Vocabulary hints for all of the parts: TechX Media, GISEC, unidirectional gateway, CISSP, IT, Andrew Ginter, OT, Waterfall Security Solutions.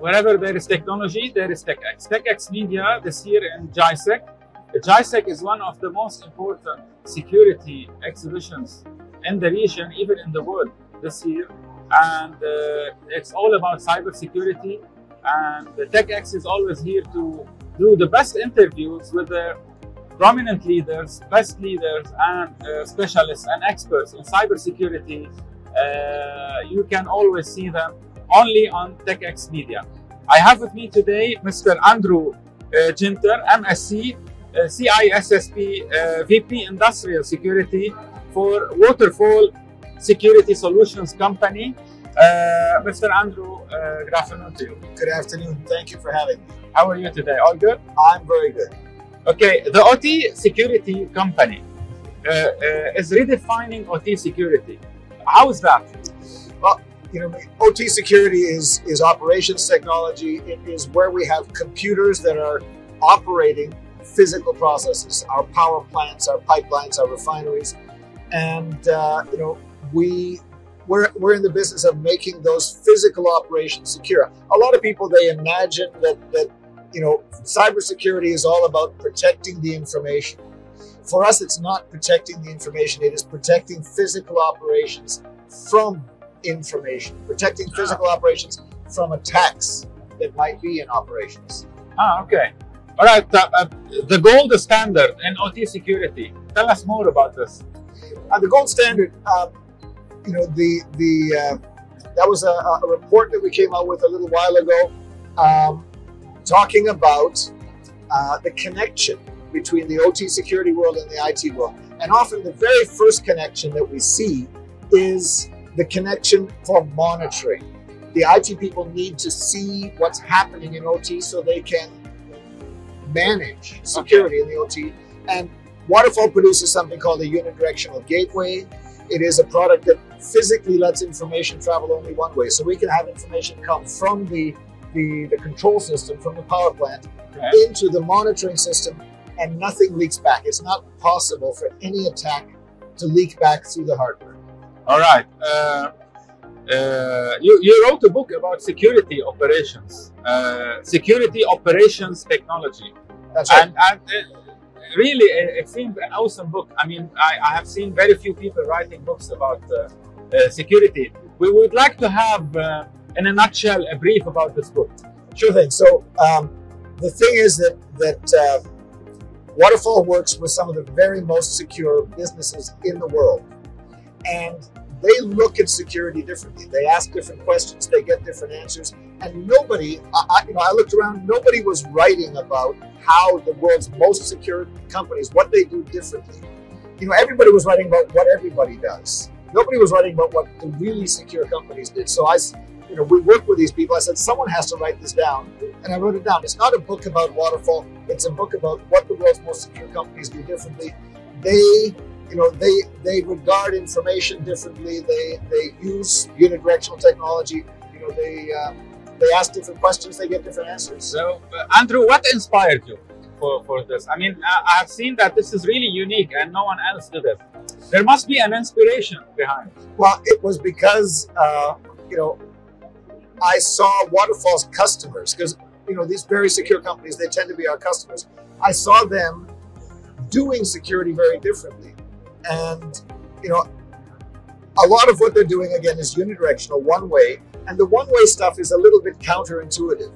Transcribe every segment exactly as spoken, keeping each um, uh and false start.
Wherever there is technology, there is TechX. TechX Media this year in GISEC. GISEC is one of the most important security exhibitions in the region, even in the world this year. And uh, it's all about cybersecurity. And TechX is always here to do the best interviews with the prominent leaders, best leaders, and uh, specialists and experts in cybersecurity. Uh, you can always see them only on TechX Media. I have with me today Mister Andrew uh, Ginter, M S C, uh, C I S S P, uh, V P Industrial Security for Waterfall Security Solutions Company. Uh, Mister Andrew, uh, good afternoon to you. Good afternoon. Thank you for having me. How are you today? All good? I'm very good. Okay, the O T security company uh, uh, is redefining O T security. How is that? Well, you know, O T security is, is operations technology. It is where we have computers that are operating physical processes, our power plants, our pipelines, our refineries. And, uh, you know, we... We're, we're in the business of making those physical operations secure. A lot of people, they imagine that, that you know, cybersecurity is all about protecting the information. For us, it's not protecting the information. It is protecting physical operations from information, protecting physical ah. operations from attacks that might be in operations. Ah, okay. All right. Uh, uh, the gold standard in O T security. Tell us more about this. Uh, the gold standard... Uh, You know, the the uh, that was a, a report that we came out with a little while ago, um, talking about uh, the connection between the O T security world and the I T world. And often the very first connection that we see is the connection for monitoring. The I T people need to see what's happening in O T so they can manage security in the O T. And Waterfall produces something called a unidirectional gateway. It is a product that physically lets information travel only one way. So we can have information come from the, the, the control system, from the power plant, okay, into the monitoring system, and nothing leaks back. It's not possible for any attack to leak back through the hardware. All right. Uh, uh, you, you wrote a book about security operations, uh, security operations technology. That's right. And, and, uh, Really, it seems an awesome book. I mean, I, I have seen very few people writing books about uh, uh, security. We would like to have, uh, in a nutshell, a brief about this book. Sure thing. So um, the thing is that, that uh, Waterfall works with some of the very most secure businesses in the world. And they look at security differently. They ask different questions. They get different answers. And nobody, I, you know, I looked around, nobody was writing about how the world's most secure companies, what they do differently. You know, everybody was writing about what everybody does. Nobody was writing about what the really secure companies did. So I, you know, we work with these people. I said, someone has to write this down. And I wrote it down. It's not a book about Waterfall. It's a book about what the world's most secure companies do differently. They... You know, they, they regard information differently. They, they use unidirectional technology. You know, they, uh, they ask different questions, they get different answers. So, uh, Andrew, what inspired you for, for this? I mean, I, I've seen that this is really unique and no one else did it. There must be an inspiration behind it. Well, it was because, uh, you know, I saw Waterfall's customers, because, you know, these very secure companies, they tend to be our customers. I saw them doing security very differently. And, you know, a lot of what they're doing, again, is unidirectional, one way. And the one-way stuff is a little bit counterintuitive.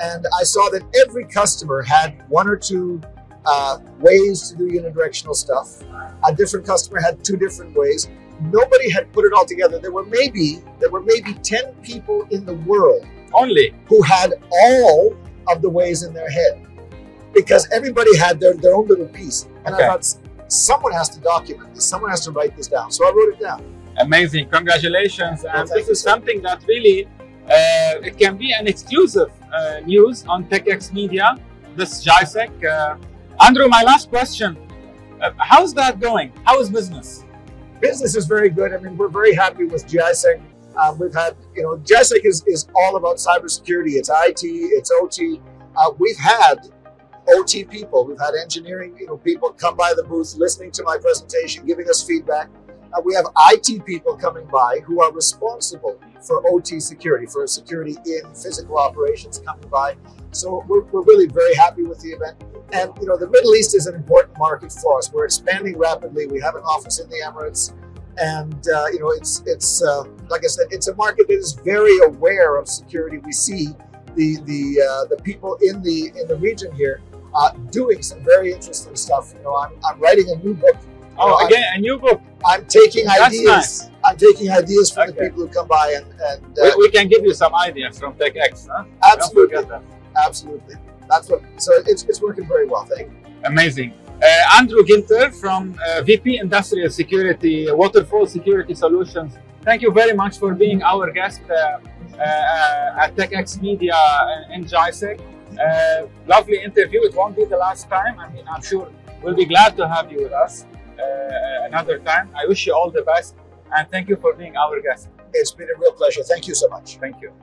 And I saw that every customer had one or two uh, ways to do unidirectional stuff. A different customer had two different ways. Nobody had put it all together. There were maybe, there were maybe ten people in the world only who had all of the ways in their head, because everybody had their, their own little piece. And okay, I thought, someone has to document this. Someone has to write this down. So I wrote it down. Amazing. Congratulations. And um, this is something that really, uh, it can be an exclusive uh, news on TechX Media, this GISEC. Uh, Andrew, my last question. Uh, how's that going? How is business? Business is very good. I mean, we're very happy with GISEC. Uh, we've had, you know, GISEC is, is all about cybersecurity. It's I T, it's O T. Uh, we've had O T people, we've had engineering, you know, people come by the booth, listening to my presentation, giving us feedback. Uh, we have I T people coming by who are responsible for O T security, for security in physical operations coming by. So we're, we're really very happy with the event. And, you know, the Middle East is an important market for us. We're expanding rapidly. We have an office in the Emirates. And, uh, you know, it's, it's uh, like I said, it's a market that is very aware of security. We see the, the, uh, the people in the, in the region here uh, doing some very interesting stuff. You know, I'm, I'm writing a new book. Oh, again, a new book. I'm taking ideas. I'm taking ideas from the people who come by, and, and uh, we, we can give you some ideas from TechX. Huh? Absolutely, absolutely. That's what. So it's it's working very well. Thank you. Amazing. Uh, Andrew Ginter from uh, V P Industrial Security, Waterfall Security Solutions. Thank you very much for being our guest uh, uh, at TechX Media in GISEC. Uh, lovely interview. It won't be the last time. I mean, I'm sure we'll be glad to have you with us. Uh, another time. I wish you all the best, and thank you for being our guest. It's been a real pleasure. Thank you so much. Thank you.